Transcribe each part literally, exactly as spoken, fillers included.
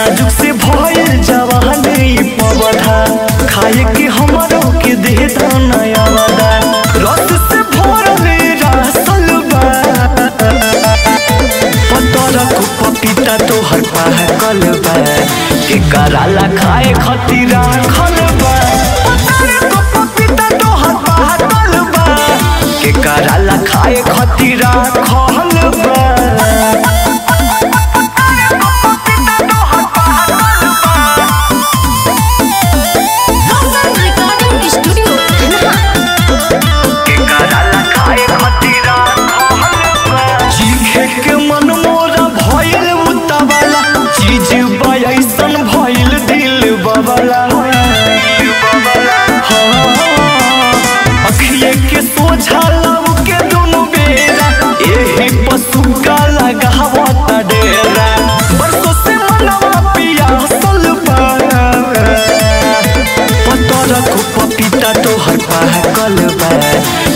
नाजुक से भयल जवानी पवधा खाए के हमरो के देता नया वादा रस से भरल रसल बा पतरा को पपीता तो हर पाकल बा के कराला खाए खातिर राखल बा पतरा को पपीता तो हर पाकल बा के कराला खाए खातिर राखल बा।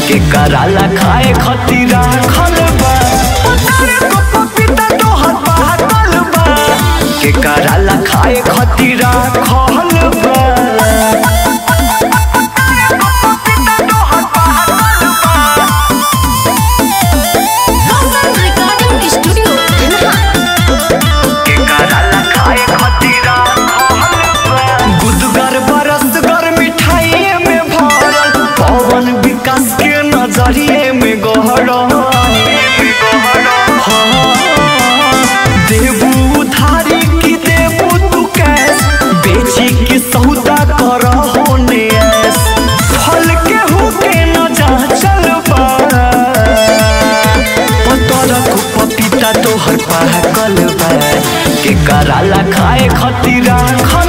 के कराला खाए खातिर राखल बा पतरा को पपीता तो हर पाकल बा के कराला खाए खातिर राखल बा। पपीता तोहर पाकल बा के कराला खाए खातिर राखल बा।